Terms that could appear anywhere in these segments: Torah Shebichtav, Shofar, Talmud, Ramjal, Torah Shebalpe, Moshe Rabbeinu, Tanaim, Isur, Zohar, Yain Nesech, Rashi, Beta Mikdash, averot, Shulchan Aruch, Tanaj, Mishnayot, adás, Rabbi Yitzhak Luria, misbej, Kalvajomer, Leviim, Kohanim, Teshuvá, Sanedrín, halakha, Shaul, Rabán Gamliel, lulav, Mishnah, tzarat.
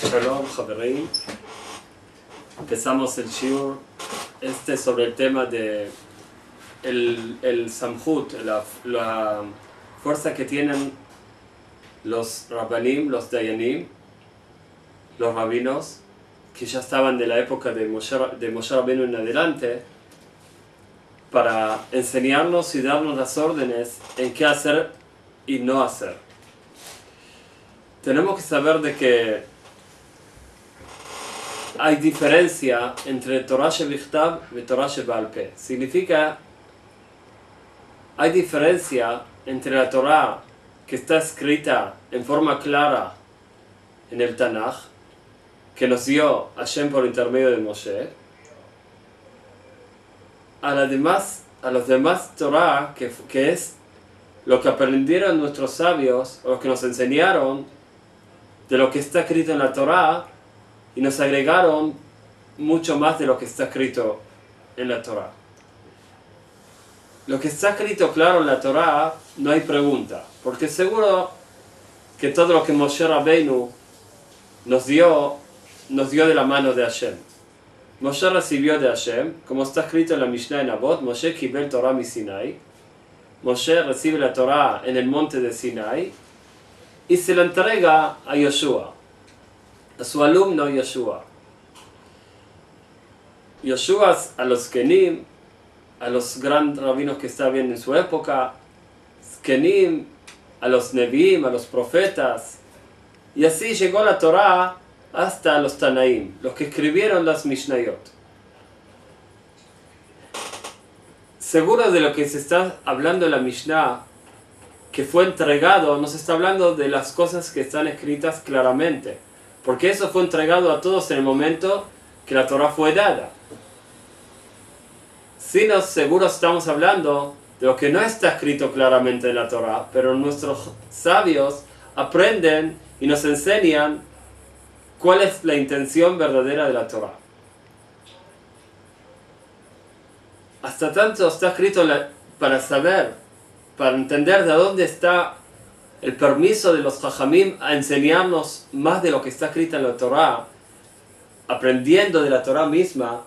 Shalom, Javerín. Empezamos el shiur sobre el tema de el samhut, la fuerza que tienen los rabanim, los dayanim, los rabinos, que ya estaban de la época de Moshe Rabbeinu en adelante, para enseñarnos y darnos las órdenes en qué hacer y no hacer. Tenemos que saber de que hay diferencia entre Torah Shebichtav y Torah Shebalpe. Significa, hay diferencia entre la Torah que está escrita en forma clara en el Tanaj, que nos dio Hashem por intermedio de Moshe, a los demás Torah, que es lo que aprendieron nuestros sabios, o lo que nos enseñaron de lo que está escrito en la Torah, y nos agregaron mucho más de lo que está escrito en la Torah. Lo que está escrito claro en la Torah, no hay pregunta, porque seguro que todo lo que Moshe Rabbeinu nos dio de la mano de Hashem. Moshe recibió de Hashem, como está escrito en la Mishnah en Avot, Moshe kibel Torah mi Sinai. Moshe recibe la Torah en el monte de Sinai y se la entrega a Yoshua, a su alumno Yoshua. Yoshua a los Kenim, a los grandes rabinos que estaban en su época, Kenim, a los Neviim, a los profetas, y así llegó la Torah hasta los Tanaim, los que escribieron las Mishnayot. Seguro de lo que se está hablando en la Mishnah, que fue entregado, no se está hablando de las cosas que están escritas claramente, porque eso fue entregado a todos en el momento que la Torah fue dada. Si nos seguro estamos hablando de lo que no está escrito claramente en la Torah, pero nuestros sabios aprenden y nos enseñan cuál es la intención verdadera de la Torah. Hasta tanto está escrito para saber, para entender de dónde está el permiso de los Jajamim a enseñarnos más de lo que está escrito en la Torah, aprendiendo de la Torah misma.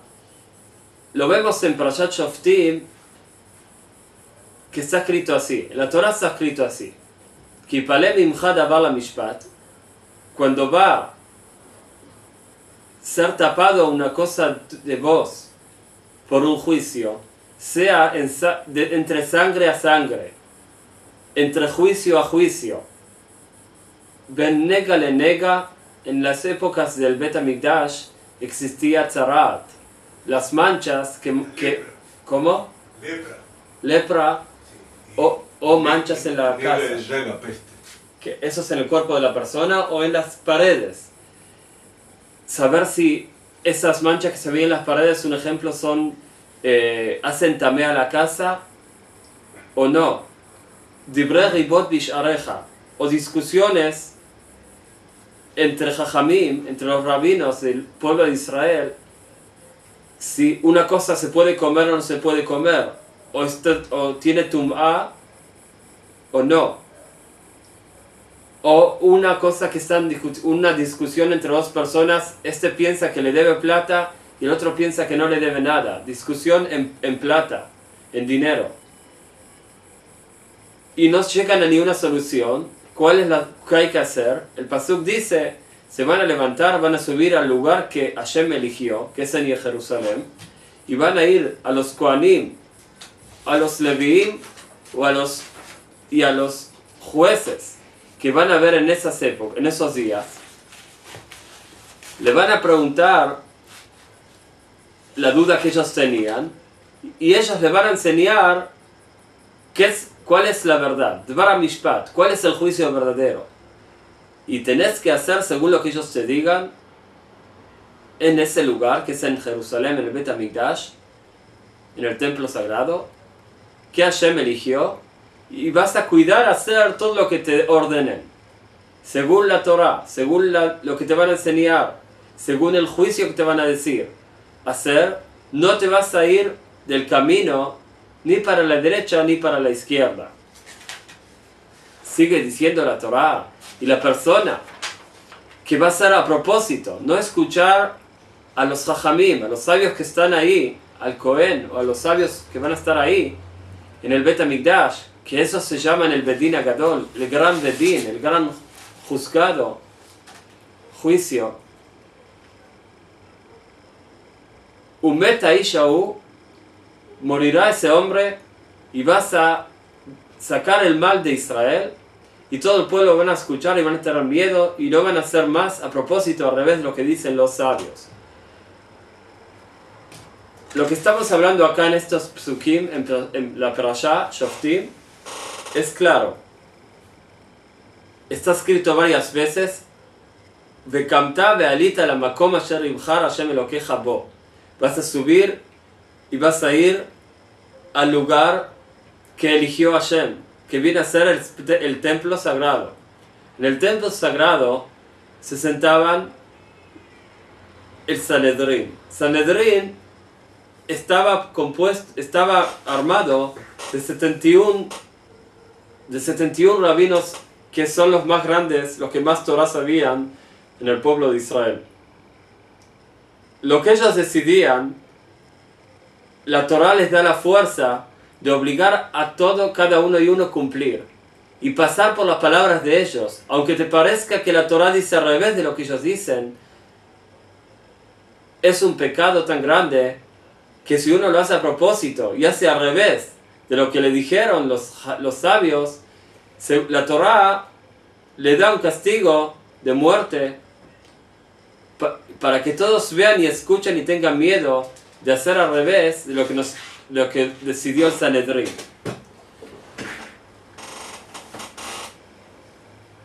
Lo vemos en Parashat Shoftim, que está escrito así, en la Torah está escrito así, Ki paleh mimcha davar lamishpat, cuando va ser tapado una cosa de vos por un juicio, sea entre sangre a sangre, entre juicio a juicio, ben nega le nega. En las épocas del Beta Mikdash existía tzarat, las manchas que ¿cómo? Lepra sí. o manchas en la casa, que eso es en el cuerpo de la persona o en las paredes. Saber si esas manchas que se ven en las paredes, un ejemplo, son hacen tamé a la casa o no. Dibre ribot bishareja, o discusiones entre jajamim, entre los rabinos del pueblo de Israel, si una cosa se puede comer o no se puede comer, o tiene tum'a o no. O una cosa que está en una discusión entre dos personas, este piensa que le debe plata y el otro piensa que no le debe nada. Discusión en plata, en dinero. Y no llegan a ninguna solución. ¿Cuál es la que hay que hacer? El pasuk dice, se van a levantar, van a subir al lugar que Hashem eligió, que es en Jerusalén, y van a ir a los Kohanim, a los Leviim y a los jueces que van a ver en esas épocas, en esos días. Le van a preguntar la duda que ellos tenían, y ellos le van a enseñar cuál es la verdad, Dvar Mishpat, cuál es el juicio verdadero. Y tenés que hacer según lo que ellos te digan en ese lugar, que es en Jerusalén, en el Bet HaMikdash, en el templo sagrado, que Hashem eligió, y vas a cuidar hacer todo lo que te ordenen, según la Torah, según lo que te van a enseñar, según el juicio que te van a decir hacer. No te vas a ir del camino, ni para la derecha ni para la izquierda. Sigue diciendo la Torah, y la persona que va a ser a propósito, no escuchar a los jajamim, a los sabios que están ahí, al Cohen o a los sabios que van a estar ahí, en el Beta Mikdash, que eso se llama en el Bedín Agadol, el gran Bedín, el gran juzgado, juicio. Umeta Ishaú, morirá ese hombre y vas a sacar el mal de Israel, y todo el pueblo van a escuchar y van a tener miedo y no van a hacer más, a propósito, al revés de lo que dicen los sabios. Lo que estamos hablando acá en estos psukim, en la perashá Shoftim, es claro. Está escrito varias veces, Vekamta ve'alita lamakom asher yibchar Hashem elokeja bo. Vas a subir y vas a ir al lugar que eligió Hashem, que viene a ser el templo sagrado. En el templo sagrado se sentaban el Sanedrín. Sanedrín estaba armado de 71 rabinos, que son los más grandes, los que más Torah sabían en el pueblo de Israel. Lo que ellos decidían, la Torah les da la fuerza de obligar a todo, cada uno y uno, cumplir y pasar por las palabras de ellos, aunque te parezca que la Torah dice al revés de lo que ellos dicen. Es un pecado tan grande que si uno lo hace a propósito y hace al revés de lo que le dijeron los sabios, la Torah le da un castigo de muerte para que todos vean y escuchen y tengan miedo de hacer al revés de lo que decidió el Sanedrín.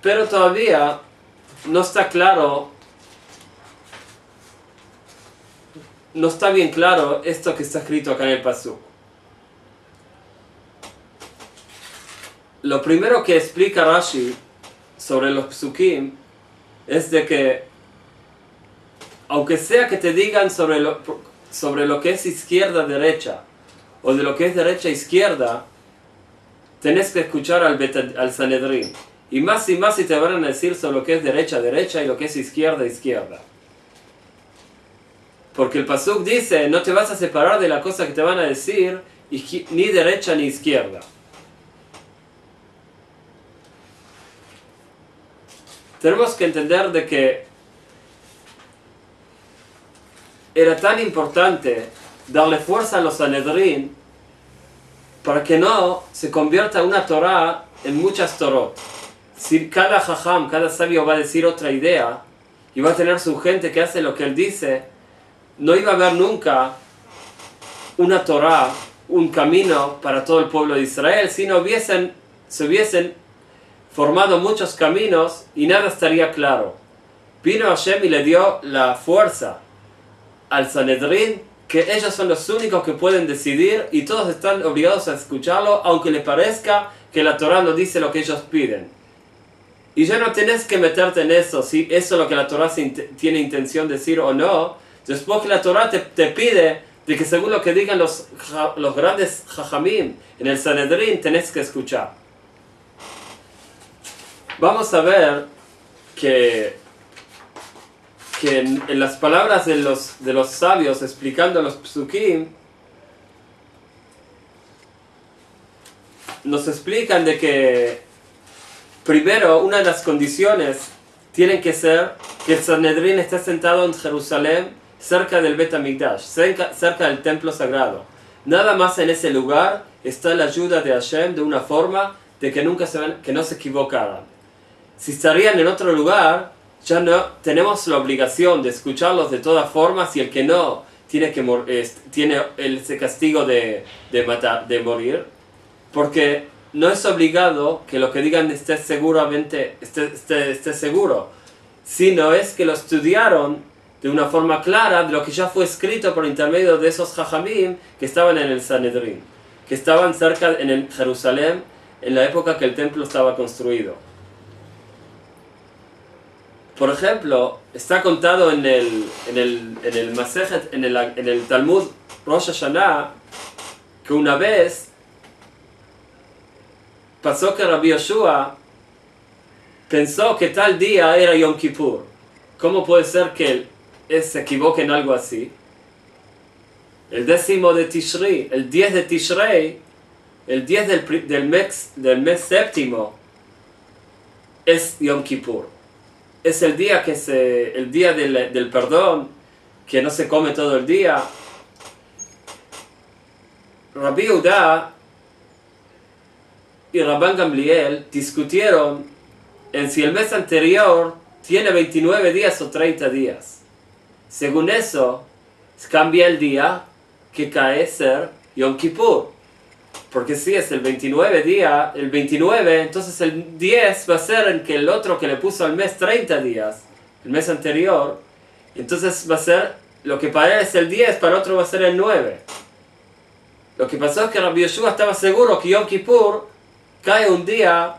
Pero todavía no está claro, no está bien claro esto que está escrito acá en el pasuk. Lo primero que explica Rashi sobre los psukim es de que, aunque sea que te digan sobre lo que es izquierda-derecha, o de lo que es derecha-izquierda, tenés que escuchar al Sanedrín. Y más si te van a decir sobre lo que es derecha-derecha y lo que es izquierda-izquierda. Porque el pasuk dice, no te vas a separar de la cosa que te van a decir, ni derecha ni izquierda. Tenemos que entender de que era tan importante darle fuerza a los Sanedrín para que no se convierta una Torah en muchas Torot. Si cada jajam, cada sabio va a decir otra idea y va a tener su gente que hace lo que él dice, no iba a haber nunca una Torah, un camino para todo el pueblo de Israel, si no se hubiesen formado muchos caminos y nada estaría claro. Vino Hashem y le dio la fuerza al Sanedrín, que ellos son los únicos que pueden decidir y todos están obligados a escucharlo, aunque le parezca que la Torah no dice lo que ellos piden. Y ya no tenés que meterte en eso, si eso es lo que la Torah tiene intención de decir o no. Después que la Torah te pide de que según lo que digan los grandes jajamim en el Sanedrín, tenés que escuchar. Vamos a ver que en las palabras de los sabios explicando los psukim, nos explican de que primero una de las condiciones tienen que ser que el Sanedrín está sentado en Jerusalén, cerca del Bet HaMikdash, cerca del templo sagrado. Nada más en ese lugar está la ayuda de Hashem, de una forma de que no se equivocaran. Si estarían en otro lugar, ya no tenemos la obligación de escucharlos de todas formas, y el que no tiene ese castigo de morir, porque no es obligado que lo que digan esté seguro, sino es que lo estudiaron de una forma clara de lo que ya fue escrito por intermedio de esos jajamim que estaban en el Sanedrín, que estaban cerca en el Jerusalén en la época que el templo estaba construido. Por ejemplo, está contado en el Masejet, en el Talmud Rosh Hashaná, que una vez pasó que Rabbi Yeshua pensó que tal día era Yom Kippur. ¿Cómo puede ser que se equivoque en algo así? El 10 de Tishrei, el 10 de Tishrei, el 10 del mes 7, es Yom Kippur. Es el día, el día del perdón, que no se come todo el día. Rabbi Yehudá y Rabán Gamliel discutieron en si el mes anterior tiene 29 días o 30 días. Según eso, cambia el día que cae ser Yom Kippur. Porque si es el 29 día, el 29, entonces el 10 va a ser en que el otro que le puso al mes 30 días, el mes anterior, entonces va a ser, lo que para él es el 10, para el otro va a ser el 9. Lo que pasó es que Rabbi Yeshua estaba seguro que Yom Kippur cae un día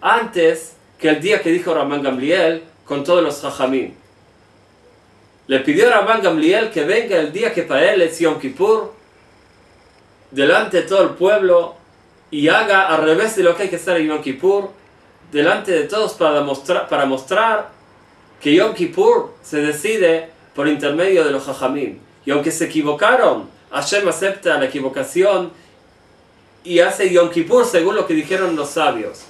antes que el día que dijo Rabán Gamliel con todos los hajamim. Le pidió a Rabán Gamliel que venga el día que para él es Yom Kippur, delante de todo el pueblo, y haga al revés de lo que hay que hacer en Yom Kippur, delante de todos, para mostrar que Yom Kippur se decide por intermedio de los hajamim. Y aunque se equivocaron, Hashem acepta la equivocación y hace Yom Kippur según lo que dijeron los sabios.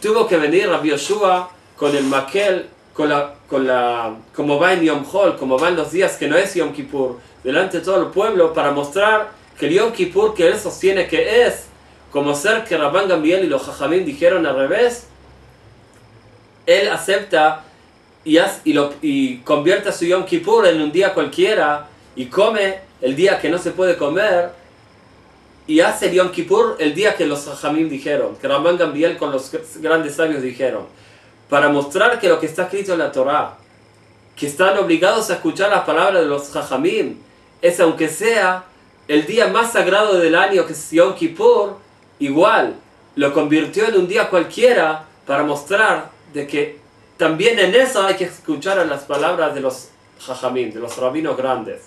Tuvo que venir Rabbi Yeshua con el maquel, como va en Yom Hol, como va en los días que no es Yom Kippur, delante de todo el pueblo, para mostrar que el Yom Kippur que él sostiene que es, como ser que Rabán Gamliel y los hajamim dijeron al revés, él acepta y convierte a su Yom Kippur en un día cualquiera, y come el día que no se puede comer, y hace el Yom Kippur el día que los hajamim dijeron, que Rabán Gamliel con los grandes sabios dijeron, para mostrar que lo que está escrito en la Torah, que están obligados a escuchar las palabras de los hajamim, es aunque sea el día más sagrado del año, que es Yom Kippur, igual lo convirtió en un día cualquiera para mostrar de que también en eso hay que escuchar a las palabras de los hajamim, de los rabinos grandes.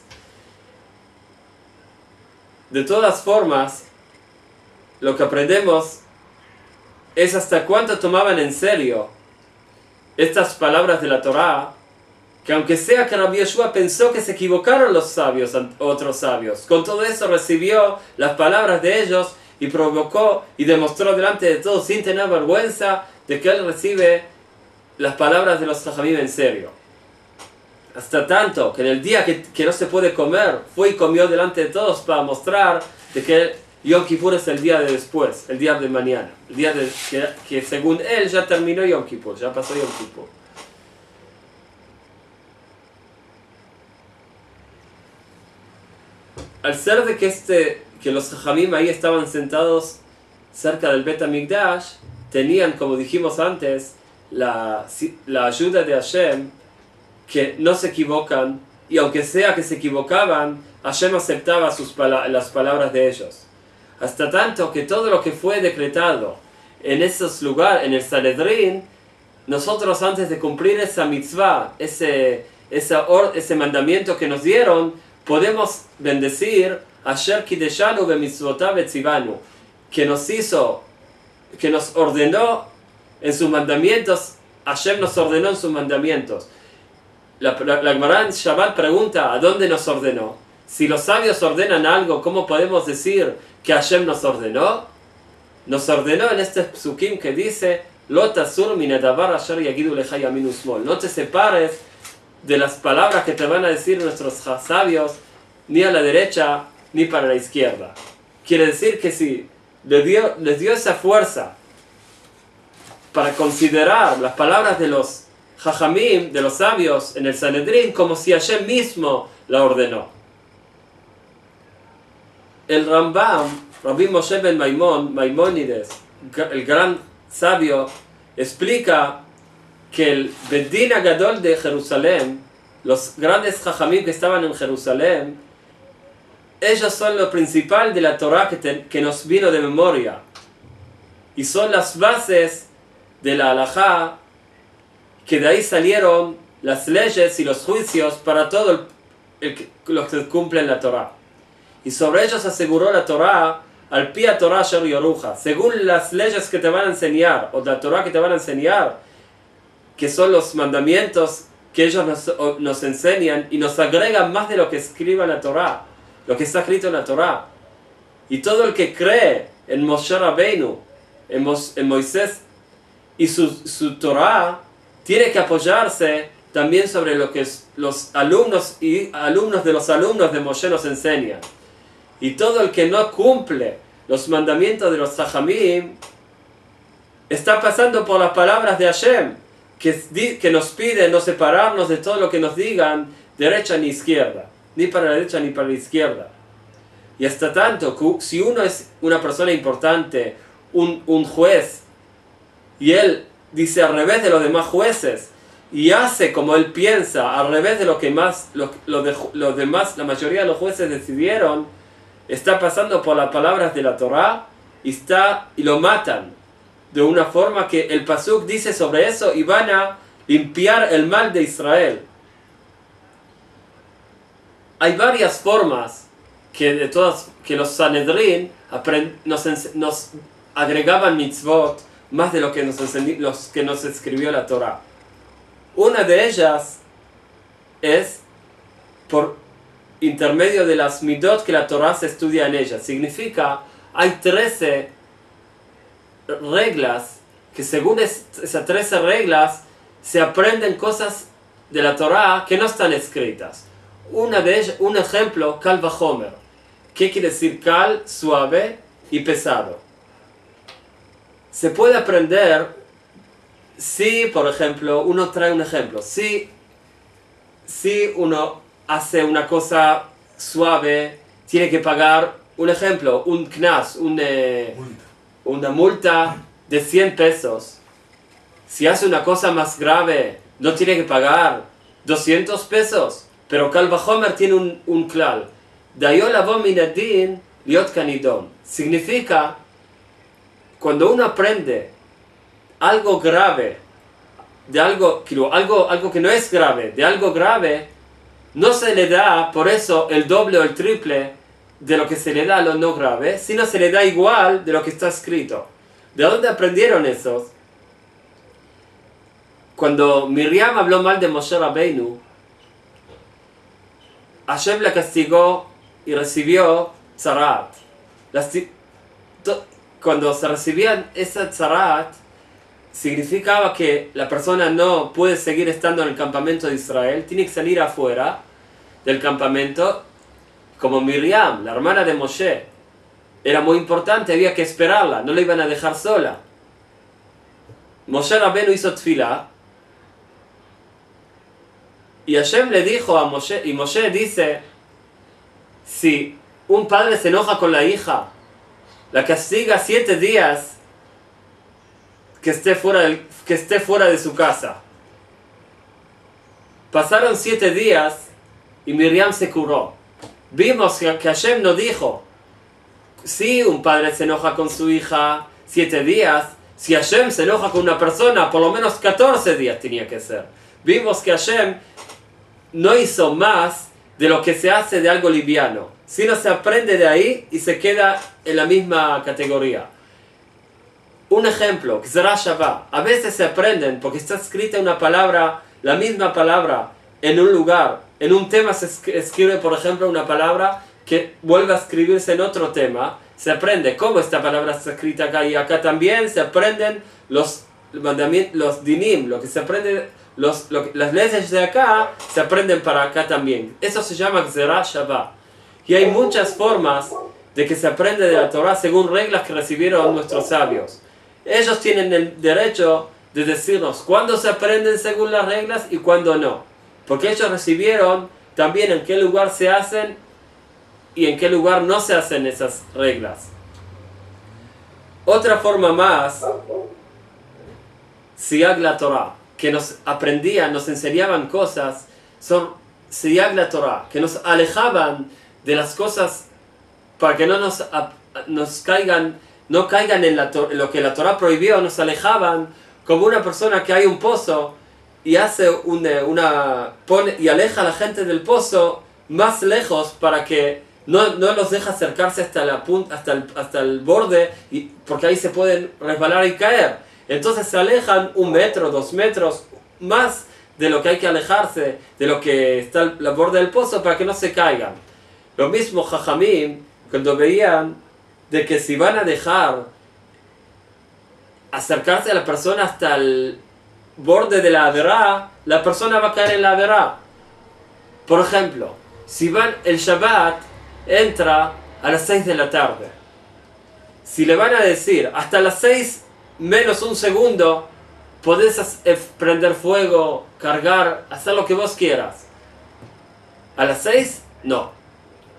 De todas formas, lo que aprendemos es hasta cuánto tomaban en serio estas palabras de la Torah, que aunque sea que Rabbi Yeshua pensó que se equivocaron los sabios, otros sabios, con todo eso recibió las palabras de ellos y provocó y demostró delante de todos, sin tener vergüenza, de que él recibe las palabras de los hajamim en serio. Hasta tanto que en el día que no se puede comer, fue y comió delante de todos para mostrar de que Yom Kippur es el día de después, el día de mañana, el día que según él ya terminó Yom Kippur, ya pasó Yom Kippur. Al ser de que los hajamim ahí estaban sentados cerca del Bet HaMikdash, tenían, como dijimos antes, la ayuda de Hashem, que no se equivocan, y aunque sea que se equivocaban, Hashem aceptaba las palabras de ellos. Hasta tanto que todo lo que fue decretado en esos lugares, en el Sanedrín, nosotros antes de cumplir esa mitzvah, ese mandamiento que nos dieron, podemos bendecir Asher Kideshanu Bemitzvotav Etzivanu, que nos ordenó en sus mandamientos. Hashem nos ordenó en sus mandamientos. La Gemara en Shabbat pregunta, ¿a dónde nos ordenó? Si los sabios ordenan algo, ¿cómo podemos decir que Hashem nos ordenó? Nos ordenó en este psukim que dice, Lo tasur min hadavar asher yagidu lecha yamin usmol. No te separes de las palabras que te van a decir nuestros sabios, ni a la derecha, ni para la izquierda. Quiere decir que si les dio esa fuerza para considerar las palabras de los hajamim, de los sabios, en el Sanedrín, como si Hashem mismo la ordenó. El Rambam, Rabbi Moshe ben Maimónides, el gran sabio, explica que el Bedín Agadol de Jerusalén, los grandes hajamim que estaban en Jerusalén, ellos son lo principal de la Torah que nos vino de memoria, y son las bases de la halakha, que de ahí salieron las leyes y los juicios para todos los que cumplen la Torah. Y sobre ellos aseguró la Torah, al pie a Torah Sher Yoruja, según las leyes que te van a enseñar, o la Torah que te van a enseñar, que son los mandamientos que ellos nos enseñan y nos agregan más de lo que escribe la Torá, lo que está escrito en la Torá. Y todo el que cree en Moshe Rabbeinu, en Moisés y su Torá, tiene que apoyarse también sobre lo que los alumnos y alumnos de Moshe nos enseñan. Y todo el que no cumple los mandamientos de los Hajamim está pasando por las palabras de Hashem, que nos pide no separarnos de todo lo que nos digan, derecha ni izquierda, ni para la derecha ni para la izquierda. Y hasta tanto, si uno es una persona importante, un juez, y él dice al revés de los demás jueces, y hace como él piensa, al revés de lo que más los demás, la mayoría de los jueces decidieron, está pasando por las palabras de la Torá y lo matan. De una forma que el Pasuk dice sobre eso, y van a limpiar el mal de Israel. Hay varias formas que los Sanedrín nos agregaban mitzvot, más de lo que nos escribió la Torá. Una de ellas es por intermedio de las midot que la Torá se estudia en ella. Significa, hay 13 reglas, que según esas 13 reglas se aprenden cosas de la Torá que no están escritas. Una de ellas, un ejemplo, Kalvajomer. ¿Qué quiere decir cal? Suave y pesado. Se puede aprender si, por ejemplo, uno trae un ejemplo. Si uno hace una cosa suave, tiene que pagar, un ejemplo, un knas, una multa de 100 pesos. Si hace una cosa más grave, no tiene que pagar 200 pesos. Pero Kalvajomer tiene un klal. Dayo lavo minadin liot kanidon. Significa, cuando uno aprende algo grave, de algo que no es grave, de algo grave, no se le da por eso el doble o el triple de lo que se le da a lo no grave, sino se le da igual de lo que está escrito. ¿De dónde aprendieron esos? Cuando Miriam habló mal de Moshe Rabbeinu, Hashem la castigó y recibió tzarat. Cuando se recibían esa tzarat, significaba que la persona no puede seguir estando en el campamento de Israel, tiene que salir afuera del campamento, como Miriam, la hermana de Moshe. Era muy importante, había que esperarla, no la iban a dejar sola. Moshe Rabbeinu hizo tefilá, y Hashem le dijo a Moshe, y Moshe dice, si un padre se enoja con la hija, la castiga 7 días, que esté fuera de su casa. Pasaron 7 días y Miriam se curó. Vimos que Hashem nos dijo, si un padre se enoja con su hija 7 días, si Hashem se enoja con una persona, por lo menos 14 días tenía que ser. Vimos que Hashem no hizo más de lo que se hace de algo liviano, sino se aprende de ahí y se queda en la misma categoría. Un ejemplo, Shabbat. A veces se aprenden porque está escrita una palabra, la misma palabra, en un lugar. En un tema se escribe, por ejemplo, una palabra que vuelve a escribirse en otro tema. Se aprende cómo esta palabra está escrita acá y acá también. Se aprenden los dinim, lo que se aprende, las leyes de acá, se aprenden para acá también. Eso se llama Shabbat. Y hay muchas formas de que se aprende de la Torá según reglas que recibieron nuestros sabios. Ellos tienen el derecho de decirnos cuándo se aprenden según las reglas y cuándo no. Porque ellos recibieron también en qué lugar se hacen y en qué lugar no se hacen esas reglas. Otra forma más, Siyag la Torah, que nos aprendían, nos enseñaban cosas, son Siyag la Torah, que nos alejaban de las cosas para que no caigan en lo que la Torá prohibió. Nos alejaban como una persona que hay un pozo y hace y aleja a la gente del pozo más lejos para que no los deja acercarse hasta el borde, porque ahí se pueden resbalar y caer. Entonces se alejan 1 metro, 2 metros más de lo que hay que alejarse, de lo que está al borde del pozo para que no se caigan. Lo mismo Jajamim, cuando veían de que si van a dejar acercarse a la persona hasta el borde de la averá, la persona va a caer en la averá. Por ejemplo, si van el Shabbat, entra a las 6 de la tarde. Si le van a decir hasta las 6 menos un segundo, podés prender fuego, cargar, hacer lo que vos quieras. A las 6, no.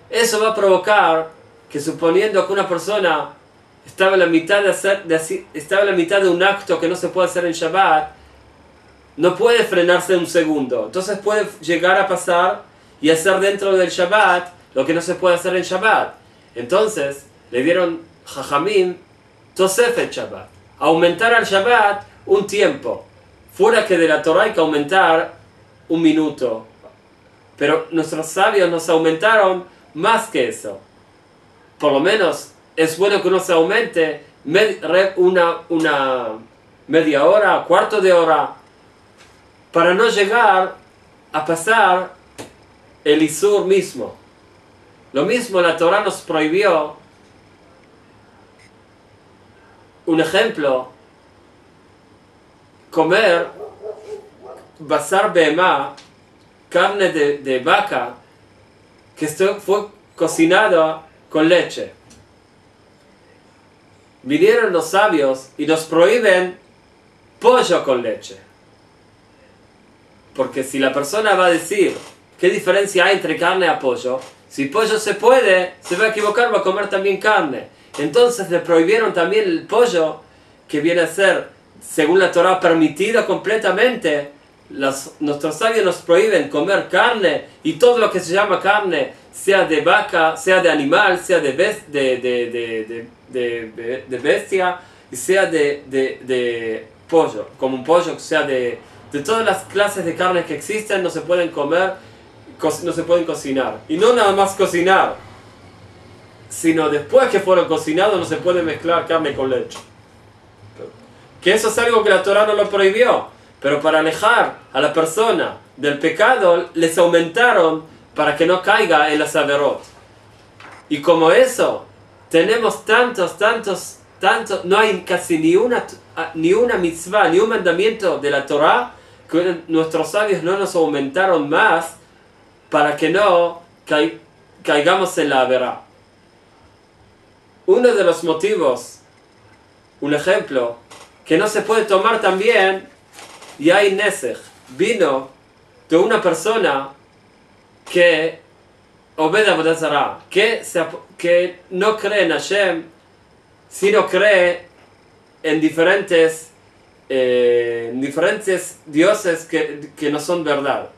Eso va a provocar que, suponiendo que una persona estaba en la mitad de un acto que no se puede hacer en Shabbat, no puede frenarse un segundo. Entonces puede llegar a pasar y hacer dentro del Shabbat lo que no se puede hacer en Shabbat. Entonces le dieron Jajamim Tosef el Shabbat, aumentar al Shabbat un tiempo. Fuera que de la Torah hay que aumentar un minuto, pero nuestros sabios nos aumentaron más que eso. Por lo menos es bueno que uno se aumente una media hora, cuarto de hora, para no llegar a pasar el Isur mismo. Lo mismo la Torah nos prohibió. Un ejemplo, comer basar behemá, carne de vaca, que fue cocinada con leche. Vinieron los sabios y nos prohíben pollo con leche. Porque si la persona va a decir, ¿qué diferencia hay entre carne a pollo? Si pollo se puede, se va a equivocar, va a comer también carne. Entonces le prohibieron también el pollo, que viene a ser, según la Torah, permitido completamente. Nuestros sabios nos prohíben comer carne, y todo lo que se llama carne, sea de vaca, sea de animal, sea de bestia, y sea de pollo, como un pollo, sea de todas las clases de carnes que existen, no se pueden comer, no se pueden cocinar. Y no nada más cocinar, sino después que fueron cocinados no se puede mezclar carne con leche. Que eso es algo que la Torah no lo prohibió, pero para alejar a la persona del pecado, les aumentaron para que no caiga en las averot. Y como eso, tenemos tantos, no hay casi ni una mitzvah, ni un mandamiento de la Torah que nuestros sabios no nos aumentaron más para que no caigamos en la averá. Uno de los motivos, un ejemplo, que no se puede tomar también Yain Nesech, vino de una persona que obede avodah zará, que no cree en Hashem, sino cree en diferentes dioses que no son verdad.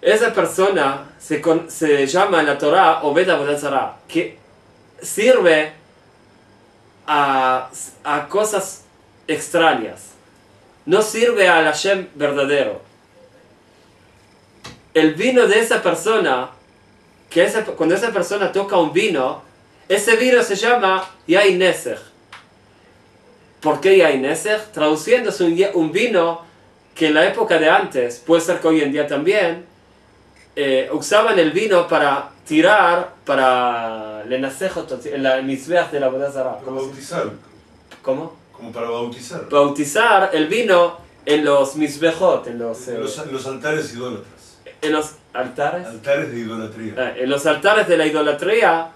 Esa persona se llama en la Torah Obed Avodah Zará, que sirve a cosas extrañas, no sirve al Hashem verdadero. El vino de esa persona, cuando esa persona toca un vino, ese vino se llama Yain Nesech. ¿Por qué Yain Nesech? Traduciéndose un vino que en la época de antes, puede ser que hoy en día también, usaban el vino para tirar, para le nasejo, en las misbej de la avodah zará. Para bautizar. ¿Cómo? Como para bautizar. Bautizar el vino en los misbejot, en los altares idólatras. ¿En los altares? Altares de idolatría. En los altares de la idolatría.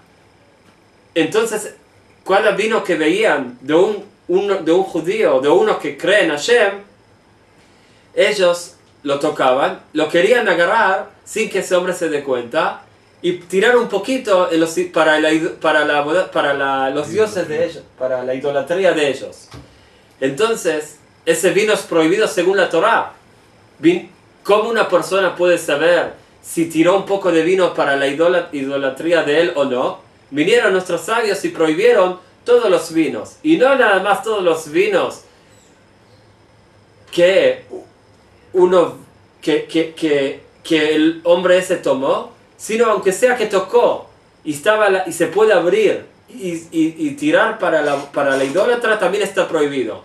Entonces, cada vino que veían de un judío, de uno que cree en Hashem, ellos lo tocaban, lo querían agarrar sin que ese hombre se dé cuenta y tirar un poquito para los dioses de ellos, para la idolatría de ellos. Entonces, ese vino es prohibido según la Torah. ¿Cómo una persona puede saber si tiró un poco de vino para la idolatría de él o no? Vinieron nuestros sabios y prohibieron todos los vinos. Y no nada más todos los vinos que el hombre ese tomó, sino aunque sea que tocó y se puede abrir y tirar para la idólatra, también está prohibido.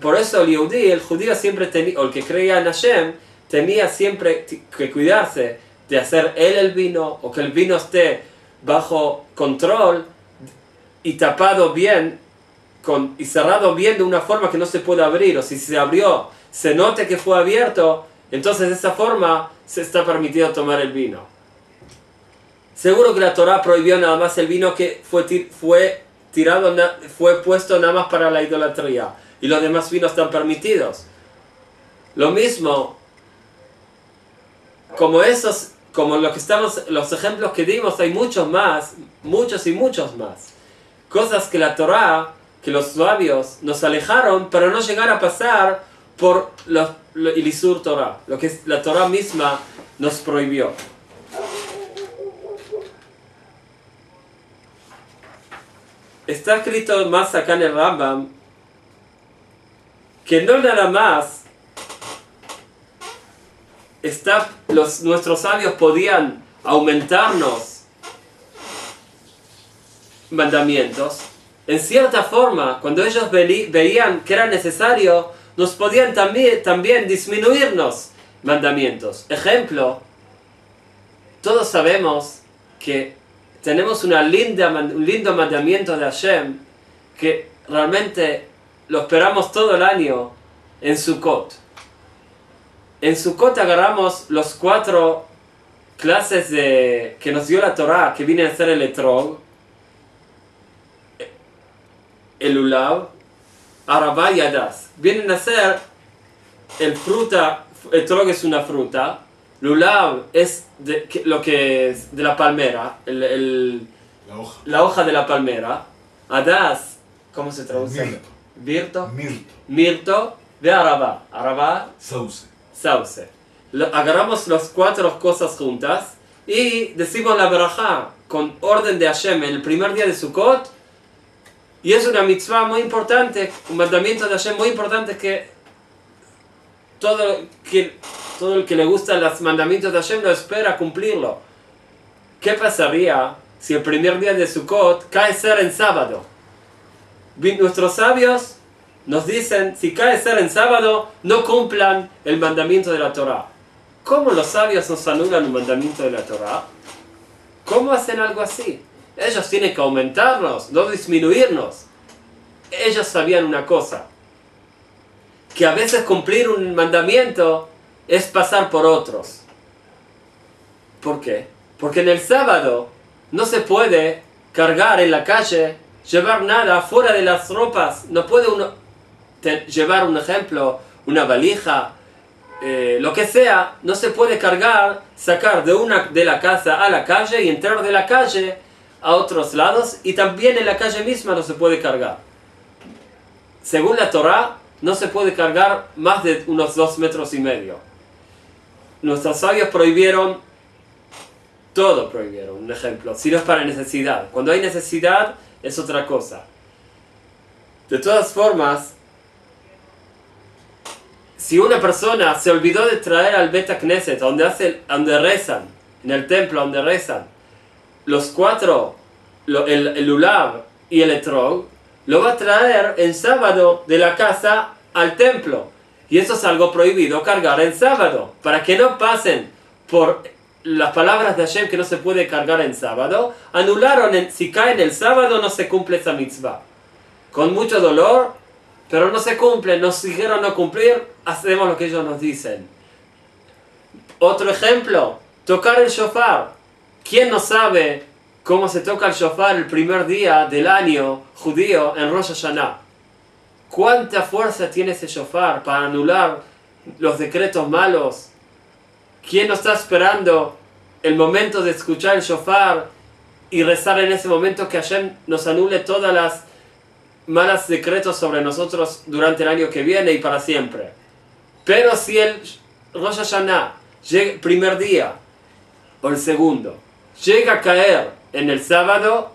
por eso el judío siempre tenía, o el que creía en Hashem, tenía siempre que cuidarse de hacer él el vino, o que el vino esté bajo control y tapado bien y cerrado bien de una forma que no se pueda abrir, o si se abrió, se note que fue abierto, entonces de esa forma se está permitido tomar el vino. Seguro que la Torah prohibió nada más el vino que fue puesto nada más para la idolatría, y los demás vinos están permitidos. Lo mismo, como lo que estamos, los ejemplos que dimos, hay muchos más, muchos y muchos más. Cosas que la Torah, que los sabios nos alejaron para no llegar a pasar por el Isur Torah, lo que la Torah misma nos prohibió. Está escrito más acá en el Rambam que no nada más nuestros sabios podían aumentarnos mandamientos. En cierta forma, cuando ellos veían que era necesario, nos podían también disminuirnos mandamientos. Ejemplo, todos sabemos que tenemos un lindo mandamiento de Hashem que realmente lo esperamos todo el año en Sukkot. En Sukkot agarramos los 4 clases que nos dio la Torah, que vienen a ser el Etrog, el lulav, arabá y adás. Vienen a ser el fruta, el trog es una fruta, lulav es lo que es de la palmera, la hoja de la palmera, adás, ¿cómo se traduce? Mirto. Mirto de arabá. Arabá, sauce. Agarramos las 4 cosas juntas y decimos la berajá con orden de Hashem en el primer día de Sukkot. Y es una mitzvah muy importante, un mandamiento de Hashem muy importante que todo el que le gustan los mandamientos de Hashem lo espera cumplirlo. ¿Qué pasaría si el primer día de Sukkot cae ser en sábado? Nuestros sabios nos dicen, si cae ser en sábado, no cumplan el mandamiento de la Torah. ¿Cómo los sabios nos anulan un mandamiento de la Torah? ¿Cómo hacen algo así? Ellos tienen que aumentarnos, no disminuirnos. Ellos sabían una cosa, que a veces cumplir un mandamiento es pasar por otros. ¿Por qué? Porque en el sábado no se puede cargar en la calle, llevar nada fuera de las ropas. No puede uno llevar, un ejemplo, una valija, lo que sea. No se puede cargar, sacar de la casa a la calle y entrar de la calle a otros lados, y también en la calle misma no se puede cargar. Según la Torah, no se puede cargar más de unos 2,5 metros. Nuestros sabios prohibieron, todo prohibieron, un ejemplo, si no es para necesidad. Cuando hay necesidad es otra cosa. De todas formas, si una persona se olvidó de traer al Beta Knesset, donde rezan, en el templo donde rezan, los 4, el lulav y el etrog, lo va a traer en sábado de la casa al templo. Y eso es algo prohibido, cargar en sábado. Para que no pasen por las palabras de Hashem que no se puede cargar en sábado, anularon, si cae en el sábado no se cumple esa mitzvah. Con mucho dolor, pero no se cumple, nos dijeron no cumplir, hacemos lo que ellos nos dicen. Otro ejemplo, tocar el shofar. ¿Quién no sabe cómo se toca el shofar el primer día del año judío en Rosh Hashaná? ¿Cuánta fuerza tiene ese shofar para anular los decretos malos? ¿Quién no está esperando el momento de escuchar el shofar y rezar en ese momento que Hashem nos anule todas las malas decretos sobre nosotros durante el año que viene y para siempre? Pero si el Rosh Hashaná llega el primer día o el segundo, llega a caer en el sábado,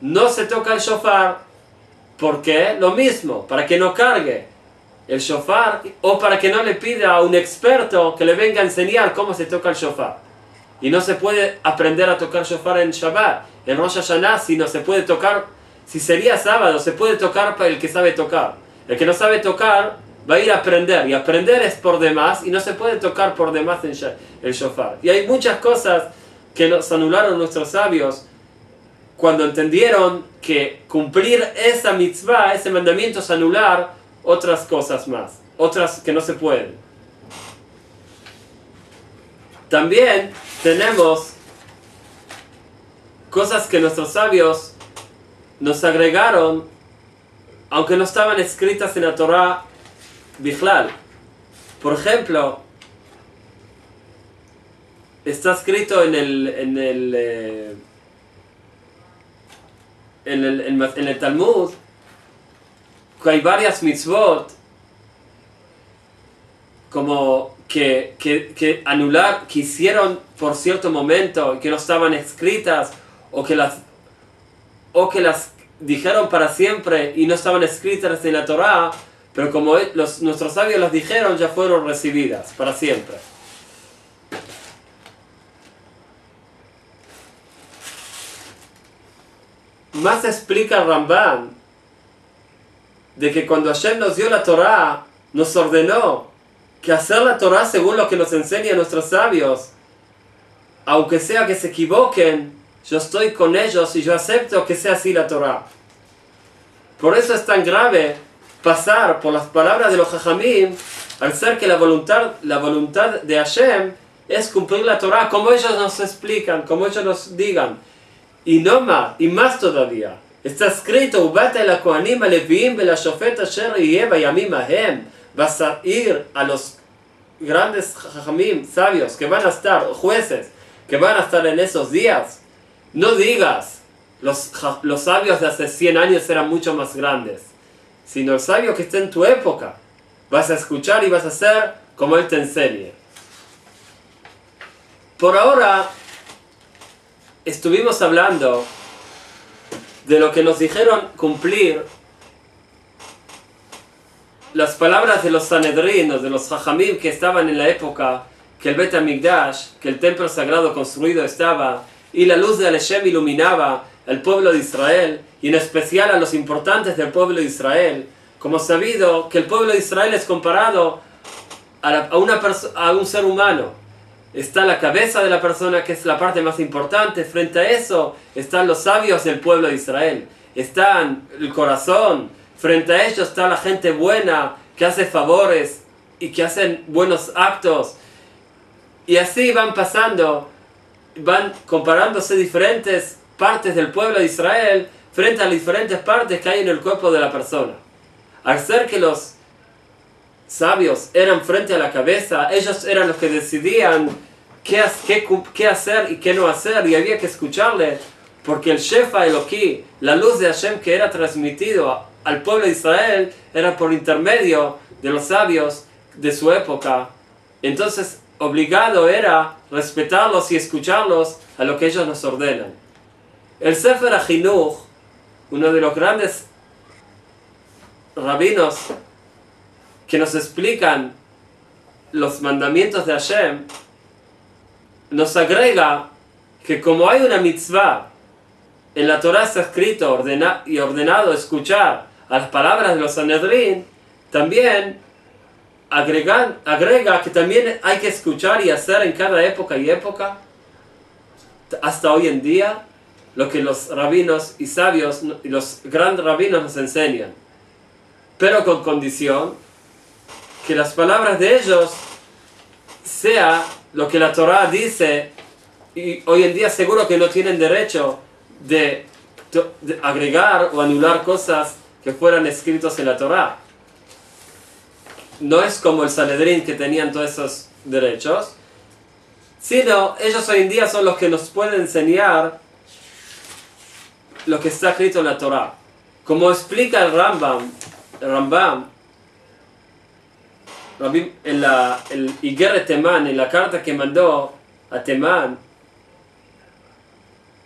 no se toca el shofar. ¿Por qué? Lo mismo, para que no cargue el shofar, o para que no le pida a un experto que le venga a enseñar cómo se toca el shofar. Y no se puede aprender a tocar shofar en Shabbat, en Rosh Hashaná, sino se puede tocar, si sería sábado, se puede tocar para el que sabe tocar. El que no sabe tocar va a ir a aprender, y aprender es por demás, y no se puede tocar por demás en el shofar. Y hay muchas cosas que nos anularon nuestros sabios cuando entendieron que cumplir esa mitzvah, ese mandamiento, es anular otras cosas más, otras que no se pueden. También tenemos cosas que nuestros sabios nos agregaron, aunque no estaban escritas en la Torah Bichlal. Por ejemplo, está escrito en el Talmud que hay varias mitzvot como que anular, que hicieron por cierto momento, que no estaban escritas, o que las dijeron para siempre y no estaban escritas en la Torah, pero como nuestros sabios las dijeron, ya fueron recibidas para siempre. Más explica Rambam de que cuando Hashem nos dio la Torah, nos ordenó que hacer la Torah según lo que nos enseñan nuestros sabios, aunque sea que se equivoquen, yo estoy con ellos y yo acepto que sea así la Torah. Por eso es tan grave pasar por las palabras de los Jajamim, al ser que la voluntad de Hashem es cumplir la Torah como ellos nos explican, como ellos nos digan. Y no más, y más todavía. Está escrito, Ubata el Kohanim Alevim Bela Shofet Asher Yeh Bayamim Ahem. Vas a ir a los grandes Jajamim, sabios, que van a estar, jueces, que van a estar en esos días. No digas, los sabios de hace 100 años eran mucho más grandes, sino el sabio que está en tu época. Vas a escuchar y vas a hacer como él te enseñe. Por ahora, estuvimos hablando de lo que nos dijeron cumplir las palabras de los Sanedrinos, de los Jajamim que estaban en la época que el Beta Mikdash, que el templo sagrado construido estaba, y la luz de Hashem iluminaba al pueblo de Israel, y en especial a los importantes del pueblo de Israel. Como sabido que el pueblo de Israel es comparado a un ser humano. Está la cabeza de la persona, que es la parte más importante. Frente a eso están los sabios del pueblo de Israel. Están el corazón. Frente a ellos está la gente buena, que hace favores y que hacen buenos actos. Y así van pasando, van comparándose diferentes partes del pueblo de Israel frente a las diferentes partes que hay en el cuerpo de la persona. Al ser que los sabios eran frente a la cabeza, ellos eran los que decidían qué hacer y qué no hacer, y había que escucharles, porque el Shefa Eloquí, la luz de Hashem que era transmitido al pueblo de Israel, era por intermedio de los sabios de su época. Entonces, obligado era respetarlos y escucharlos a lo que ellos nos ordenan. El Sefer HaChinuch, uno de los grandes rabinos que nos explican los mandamientos de Hashem, nos agrega que como hay una mitzvah, en la Torah está escrito ordenado escuchar a las palabras de los Sanedrín, también agrega que también hay que escuchar y hacer en cada época y época, hasta hoy en día, lo que los rabinos y sabios, los grandes rabinos nos enseñan, pero con condición que las palabras de ellos sea lo que la Torah dice, y hoy en día seguro que no tienen derecho de agregar o anular cosas que fueran escritos en la Torah. No es como el Sanedrín, que tenían todos esos derechos, sino ellos hoy en día son los que nos pueden enseñar lo que está escrito en la Torah. Como explica el Rambam en el Iger Temán, en la carta que mandó a Temán,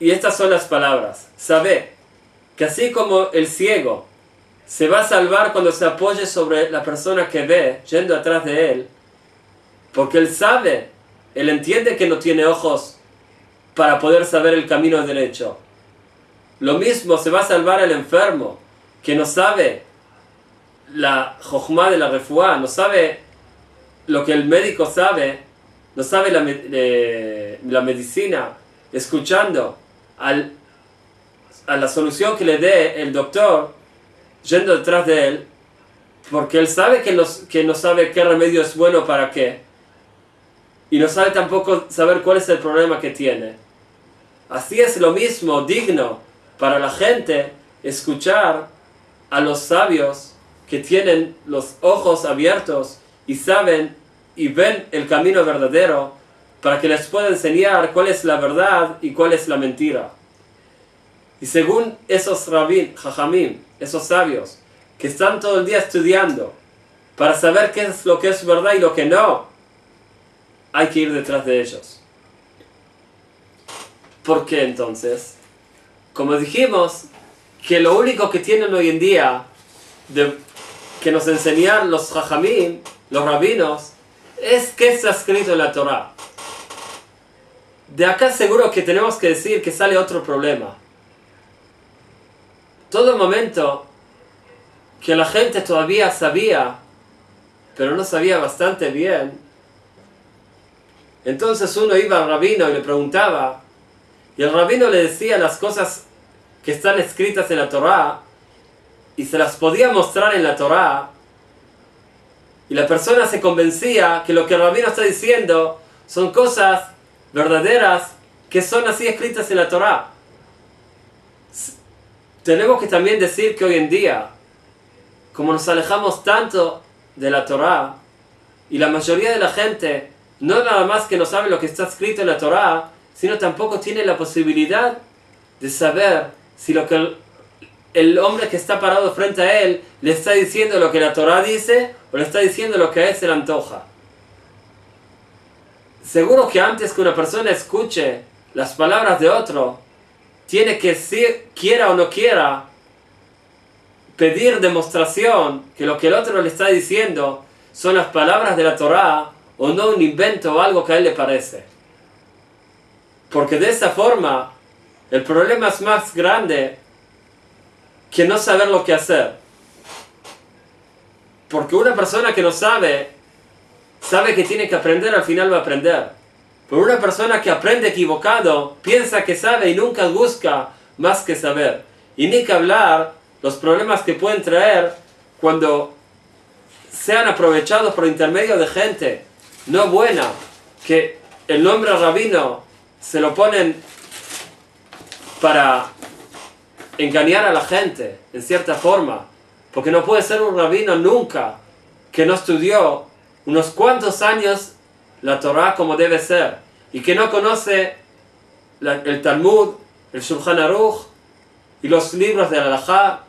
y estas son las palabras: sabe que así como el ciego se va a salvar cuando se apoye sobre la persona que ve, yendo atrás de él, porque él sabe, él entiende que no tiene ojos para poder saber el camino derecho. Lo mismo se va a salvar el enfermo, que no sabe la jochma de la refuá, no sabe lo que el médico sabe, no sabe la medicina, escuchando a la solución que le dé el doctor, yendo detrás de él, porque él sabe que no sabe qué remedio es bueno para qué, y no sabe tampoco saber cuál es el problema que tiene. Así es lo mismo digno para la gente escuchar a los sabios que tienen los ojos abiertos y saben y ven el camino verdadero para que les pueda enseñar cuál es la verdad y cuál es la mentira. Y según esos rabín, jajamim, esos sabios, que están todo el día estudiando para saber qué es lo que es verdad y lo que no, hay que ir detrás de ellos. ¿Por qué entonces? Como dijimos, que lo único que tienen hoy en día que nos enseñan los jajamim, los rabinos, es qué está escrito en la Torah. De acá seguro que tenemos que decir que sale otro problema. Todo momento que la gente todavía sabía, pero no sabía bastante bien, entonces uno iba al rabino y le preguntaba, y el rabino le decía las cosas que están escritas en la Torá, y se las podía mostrar en la Torá, y la persona se convencía que lo que el rabino está diciendo son cosas verdaderas que son así escritas en la Torá. Tenemos que también decir que hoy en día, como nos alejamos tanto de la Torá, y la mayoría de la gente, no nada más que no sabe lo que está escrito en la Torá, sino tampoco tiene la posibilidad de saber si lo que el hombre que está parado frente a él le está diciendo lo que la Torá dice, o le está diciendo lo que a él se le antoja. Seguro que antes que una persona escuche las palabras de otro, tiene que, si quiera o no quiera, pedir demostración que lo que el otro le está diciendo son las palabras de la Torá o no un invento o algo que a él le parece. Porque de esa forma el problema es más grande que no saber lo que hacer. Porque una persona que no sabe, sabe que tiene que aprender, al final va a aprender. Pero una persona que aprende equivocado, piensa que sabe y nunca busca más que saber. Y ni que hablar los problemas que pueden traer cuando sean aprovechados por intermedio de gente no buena, que el nombre rabino se lo ponen para engañar a la gente, en cierta forma. Porque no puede ser un rabino nunca que no estudió unos cuantos años la Torah como debe ser, y que no conoce el Talmud, el Shulchan Aruch, y los libros de la halakha.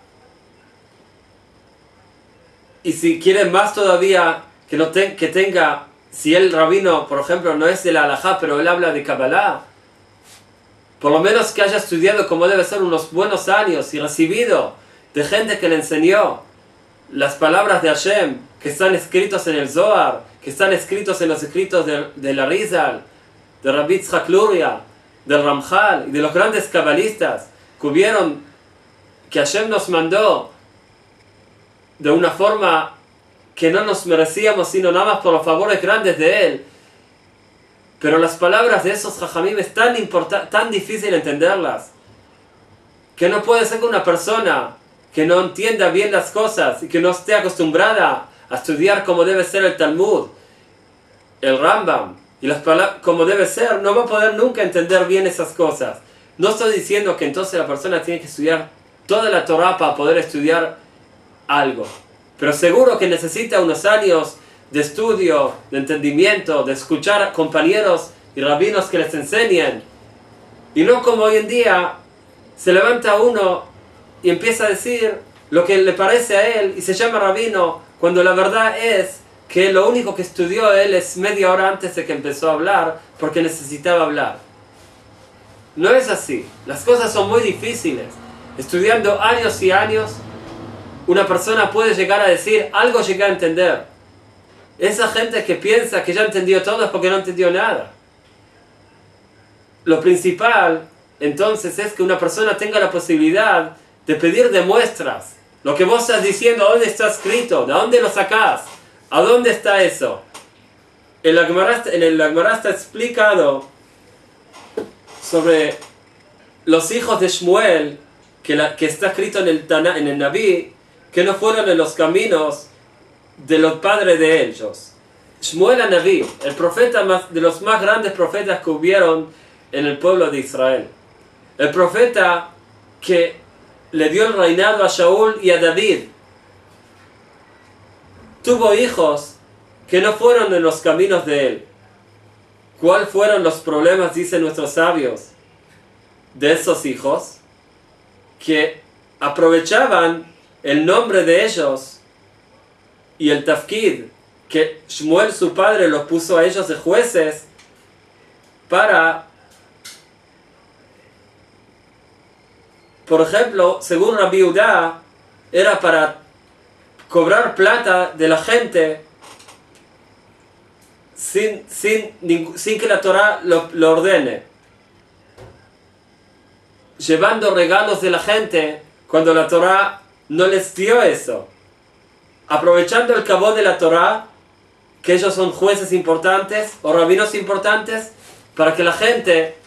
Y si quiere más todavía, que tenga, si el rabino, por ejemplo, no es de la halakha, pero él habla de Kabbalah, por lo menos que haya estudiado como debe ser unos buenos años, y recibido de gente que le enseñó las palabras de Hashem, que están escritos en el Zohar, que están escritos en los escritos de la Rizal, de Rabbi Yitzhak Luria, del Ramjal, y de los grandes cabalistas que hubieron, que Hashem nos mandó de una forma que no nos merecíamos, sino nada más por los favores grandes de Él. Pero las palabras de esos jajamim es tan difícil entenderlas, que no puede ser que una persona que no entienda bien las cosas y que no esté acostumbrada a estudiar como debe ser el Talmud, el Rambam, y las palabras como debe ser, no va a poder nunca entender bien esas cosas. No estoy diciendo que entonces la persona tiene que estudiar toda la Torah para poder estudiar algo, pero seguro que necesita unos años de estudio, de entendimiento, de escuchar a compañeros y rabinos que les enseñen. Y no como hoy en día, se levanta uno y empieza a decir lo que le parece a él y se llama rabino, cuando la verdad es que lo único que estudió él es media hora antes de que empezó a hablar, porque necesitaba hablar. No es así. Las cosas son muy difíciles. Estudiando años y años, una persona puede llegar a decir, algo llega a entender. Esa gente que piensa que ya entendió todo es porque no entendió nada. Lo principal, entonces, es que una persona tenga la posibilidad de pedir demuestras Lo que vos estás diciendo, ¿a dónde está escrito? ¿De dónde lo sacás? ¿A dónde está eso? En la Gemara está explicado sobre los hijos de Shmuel, que está escrito en el Naví, que no fueron en los caminos de los padres de ellos. Shmuel a Naví, el profeta de los más grandes profetas que hubieron en el pueblo de Israel. El profeta que le dio el reinado a Shaul y a David. Tuvo hijos que no fueron en los caminos de él. ¿Cuáles fueron los problemas, dicen nuestros sabios, de esos hijos? Que aprovechaban el nombre de ellos y el tafkid, que Shmuel su padre los puso a ellos de jueces para... Por ejemplo, según Rabbi Yehudá, era para cobrar plata de la gente sin que la Torah lo ordene. Llevando regalos de la gente cuando la Torah no les dio eso. Aprovechando el cabod de la Torah, que ellos son jueces importantes o rabinos importantes, para que la gente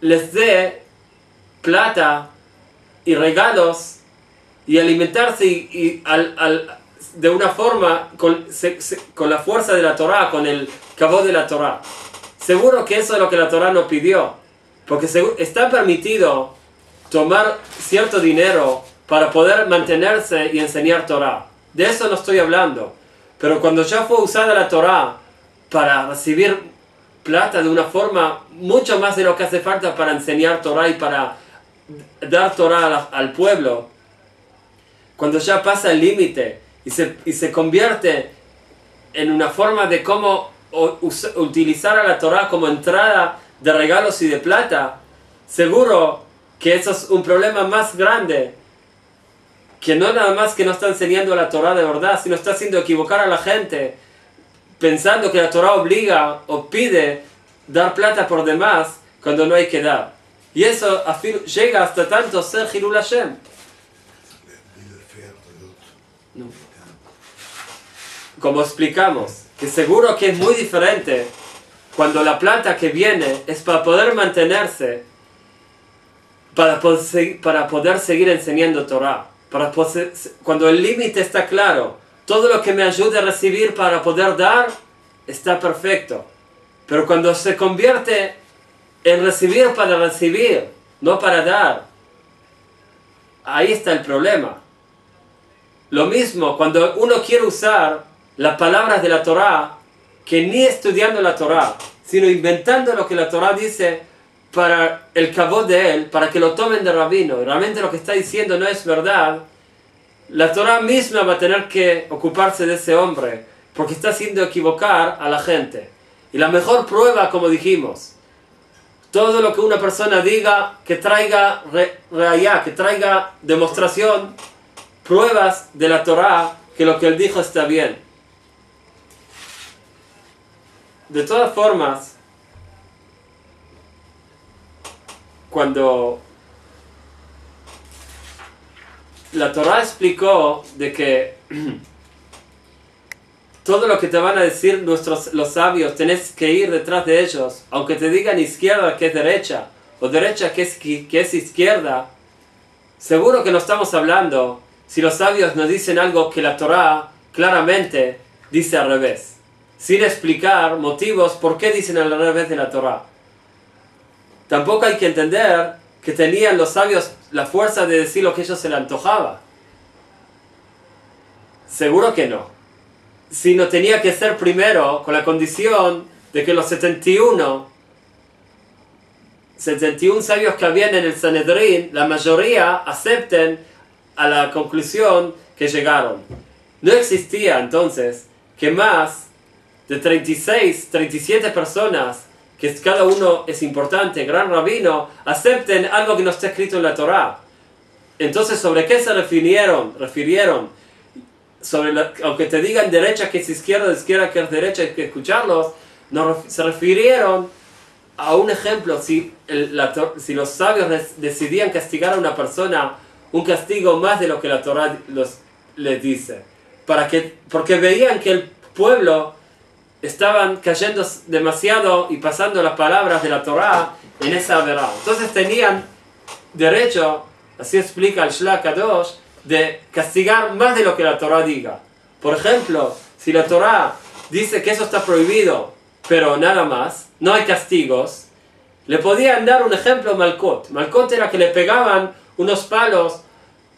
les dé plata y regalos, y alimentarse de una forma con la fuerza de la Torah, con el cabod de la Torah. Seguro que eso es lo que la Torah no pidió, porque está permitido tomar cierto dinero para poder mantenerse y enseñar Torah. De eso no estoy hablando, pero cuando ya fue usada la Torah para recibir plata de una forma mucho más de lo que hace falta para enseñar Torah y para dar Torah al pueblo, cuando ya pasa el límite y se convierte en una forma de cómo utilizar a la Torah como entrada de regalos y de plata, seguro que eso es un problema más grande, que no nada más que no está enseñando la Torah de verdad, sino está haciendo equivocar a la gente, pensando que la Torah obliga o pide dar plata por demás cuando no hay que dar. Y eso llega hasta tanto ser Hilul Hashem. No. Como explicamos, que seguro que es muy diferente cuando la plata que viene es para poder mantenerse, para poder seguir enseñando Torah. Cuando el límite está claro, todo lo que me ayude a recibir para poder dar, está perfecto. Pero cuando se convierte en recibir para recibir, no para dar, ahí está el problema. Lo mismo cuando uno quiere usar las palabras de la Torah, que ni estudiando la Torah, sino inventando lo que la Torah dice para el cabot de él, para que lo tomen de rabino, y realmente lo que está diciendo no es verdad, la Torah misma va a tener que ocuparse de ese hombre, porque está haciendo equivocar a la gente. Y la mejor prueba, como dijimos, todo lo que una persona diga, que traiga reayá, que traiga demostración, pruebas de la Torah, que lo que él dijo está bien. De todas formas, cuando la Torah explicó de que todo lo que te van a decir los sabios, tenés que ir detrás de ellos, aunque te digan izquierda que es derecha, o derecha que es izquierda, seguro que no estamos hablando si los sabios nos dicen algo que la Torah claramente dice al revés, sin explicar motivos por qué dicen al revés de la Torah. Tampoco hay que entender que tenían los sabios la fuerza de decir lo que ellos se les antojaba. Seguro que no. Sino tenía que ser primero con la condición de que los 71 sabios que habían en el Sanedrín, la mayoría acepten a la conclusión que llegaron. No existía entonces que más de 36, 37 personas, que cada uno es importante, gran rabino, acepten algo que no está escrito en la Torah. Entonces, ¿sobre qué se refirieron? Aunque te digan derecha que es izquierda, izquierda que es derecha, hay que escucharlos, se refirieron a un ejemplo. Si los sabios decidían castigar a una persona un castigo más de lo que la Torah les dice. Porque veían que el pueblo estaban cayendo demasiado y pasando las palabras de la Torah en esa averá. Entonces tenían derecho, así explica el Shla Kadosh, de castigar más de lo que la Torah diga. Por ejemplo, si la Torah dice que eso está prohibido, pero nada más, no hay castigos, le podían dar un ejemplo Malkot. Malkot era que le pegaban unos palos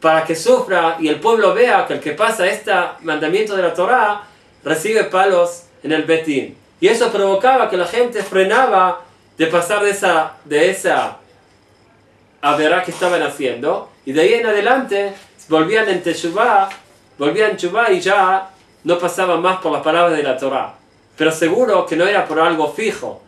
para que sufra y el pueblo vea que el que pasa este mandamiento de la Torah recibe palos en el Betín. Y eso provocaba que la gente frenaba de pasar de esa averá que estaban haciendo, y de ahí en adelante volvían en Teshuvá, y ya no pasaban más por las palabras de la Torah. Pero seguro que no era por algo fijo.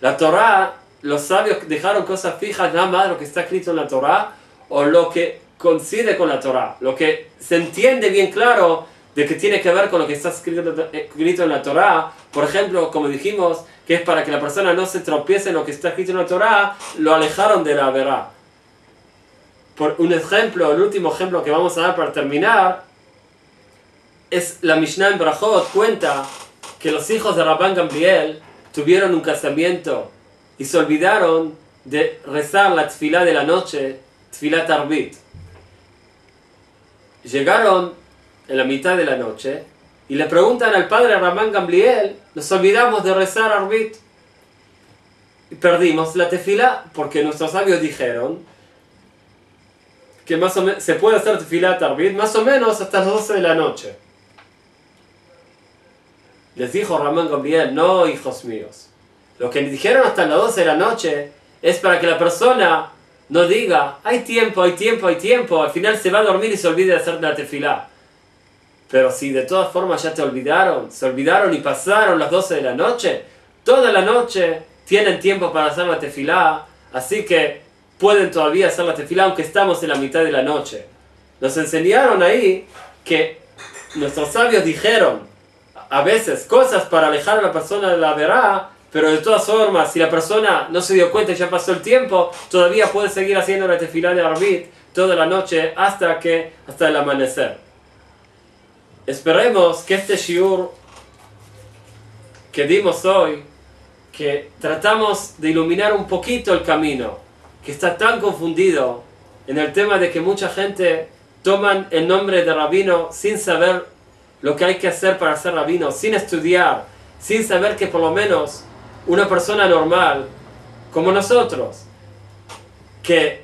La Torah, los sabios dejaron cosas fijas, nada más lo que está escrito en la Torah o lo que coincide con la Torah, lo que se entiende bien claro de que tiene que ver con lo que está escrito en la Torah. Por ejemplo, como dijimos, que es para que la persona no se tropiece en lo que está escrito en la Torah, lo alejaron de la averá. Por un ejemplo, el último ejemplo que vamos a dar para terminar, es la Mishnah en Brajot cuenta que los hijos de Rabán Gamliel tuvieron un casamiento y se olvidaron de rezar la tefilá de la noche, tefilá tarbit. Llegaron en la mitad de la noche y le preguntan al padre Rabán Gamliel, nos olvidamos de rezar arbit y perdimos la tefilá, porque nuestros sabios dijeron que más o menos se puede hacer tefilá tarbit más o menos hasta las 12 de la noche. Les dijo Rabán Gamliel, no, hijos míos, lo que dijeron hasta las 12 de la noche es para que la persona no diga, hay tiempo, al final se va a dormir y se olvide de hacer la tefilá. Pero si de todas formas ya se olvidaron y pasaron las 12 de la noche, toda la noche tienen tiempo para hacer la tefilá, así que pueden todavía hacer la tefilá aunque estamos en la mitad de la noche. Nos enseñaron ahí que nuestros sabios dijeron a veces cosas para alejar a la persona de la averá, pero de todas formas, si la persona no se dio cuenta y ya pasó el tiempo, todavía puede seguir haciendo la tefilá de arbit toda la noche hasta el amanecer. Esperemos que este shiur que dimos hoy, que tratamos de iluminar un poquito el camino, que está tan confundido en el tema de que mucha gente toman el nombre de rabino sin saber lo que hay que hacer para ser rabino, sin estudiar, sin saber que por lo menos una persona normal, como nosotros, que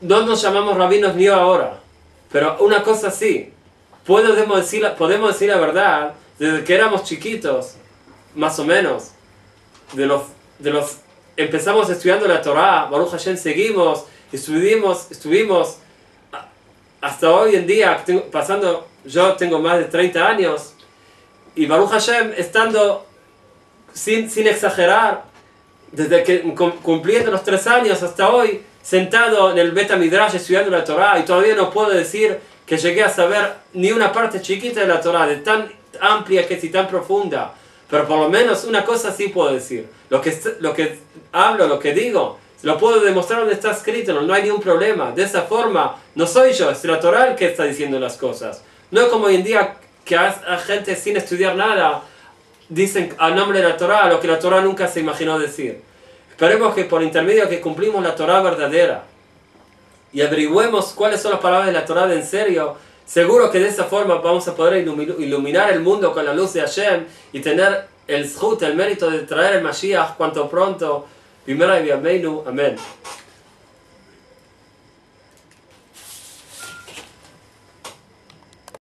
no nos llamamos rabinos ni ahora, pero una cosa sí, podemos decir la verdad, desde que éramos chiquitos, más o menos, empezamos estudiando la Torah, Baruch Hashem seguimos, estuvimos hasta hoy en día, yo tengo más de 30 años, y Baruch Hashem estando, sin exagerar, desde que cumpliendo los 3 años hasta hoy, sentado en el Beta Mikdash estudiando la Torah, y todavía no puedo decir que llegué a saber ni una parte chiquita de la Torah, de tan amplia que es y tan profunda, pero por lo menos una cosa sí puedo decir, lo que hablo, lo que digo, lo puedo demostrar donde está escrito, no hay ningún problema. De esa forma, no soy yo, es la Torah el que está diciendo las cosas. No como hoy en día que a gente sin estudiar nada, dicen al nombre de la Torah lo que la Torah nunca se imaginó decir. Esperemos que por intermedio que cumplimos la Torah verdadera, y averigüemos cuáles son las palabras de la Torah de en serio, seguro que de esa forma vamos a poder iluminar el mundo con la luz de Hashem y tener el zhut, el mérito de traer el Mashiach cuanto pronto. Primera y bienvenido. Amén.